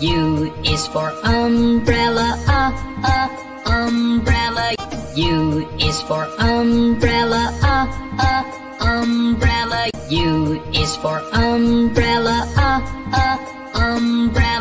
U is for umbrella, umbrella. U is for umbrella, umbrella. U is for umbrella, umbrella.